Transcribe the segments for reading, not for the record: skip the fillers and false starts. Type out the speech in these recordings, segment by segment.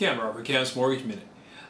Kam Brar for Kam's Mortgage Minute.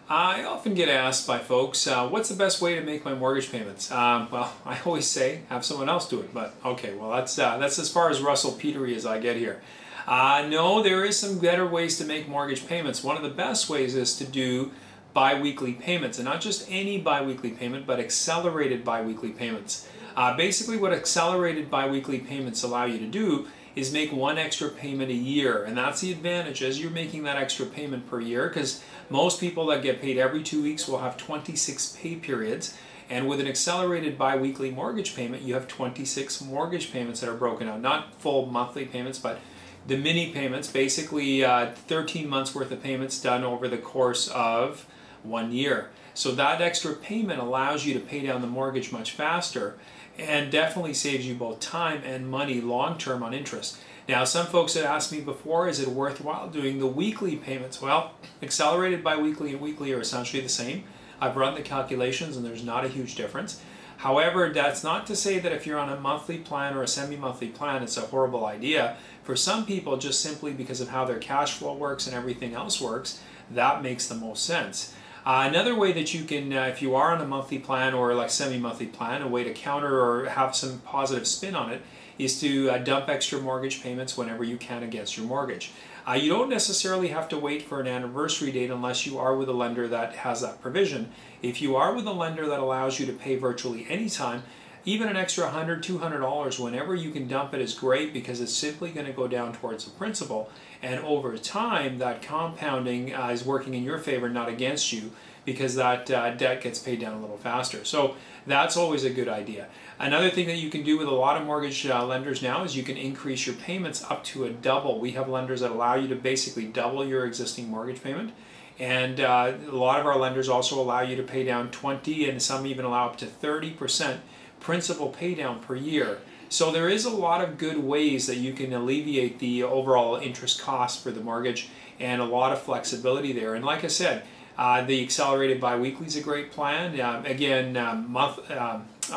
I often get asked by folks, what's the best way to make my mortgage payments? Well, I always say, have someone else do it, but okay, well that's as far as Russell Petrie as I get here. No, there is some better ways to make mortgage payments. One of the best ways is to do biweekly payments, and not just any biweekly payment, but accelerated biweekly payments. Basically what accelerated biweekly payments allow you to do is make one extra payment a year, and that's the advantage, as you're making that extra payment per year, because most people that get paid every 2 weeks will have 26 pay periods, and with an accelerated biweekly mortgage payment you have 26 mortgage payments that are broken out, not full monthly payments but the mini payments, basically 13 months worth of payments done over the course of 1 year. So that extra payment allows you to pay down the mortgage much faster and definitely saves you both time and money long term on interest. Now, some folks had asked me before, is it worthwhile doing the weekly payments? Well, accelerated biweekly and weekly are essentially the same. I've run the calculations and there's not a huge difference. However, that's not to say that if you're on a monthly plan or a semi-monthly plan, it's a horrible idea. For some people, just simply because of how their cash flow works and everything else works, that makes the most sense. Another way that you can, if you are on a monthly plan or like semi-monthly plan, a way to counter or have some positive spin on it is to dump extra mortgage payments whenever you can against your mortgage. You don't necessarily have to wait for an anniversary date unless you are with a lender that has that provision. If you are with a lender that allows you to pay virtually any time, even an extra $100, $200 whenever you can dump it is great, because it's simply going to go down towards the principal, and over time that compounding is working in your favor, not against you, because that debt gets paid down a little faster. So that's always a good idea. Another thing that you can do with a lot of mortgage lenders now is you can increase your payments up to a double. We have lenders that allow you to basically double your existing mortgage payment. And a lot of our lenders also allow you to pay down 20, and some even allow up to 30% principal pay down per year. So there is a lot of good ways that you can alleviate the overall interest cost for the mortgage, and a lot of flexibility there. And like I said, the accelerated biweekly is a great plan. Again,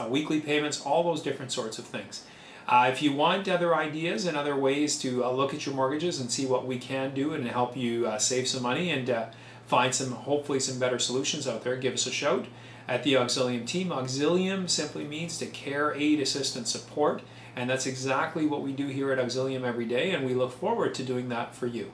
weekly payments, all those different sorts of things. If you want other ideas and other ways to look at your mortgages and see what we can do and help you save some money and find some, hopefully some better solutions out there, give us a shout at the Auxilium team. Auxilium simply means to care, aid, assist, and support, and that's exactly what we do here at Auxilium every day, and we look forward to doing that for you.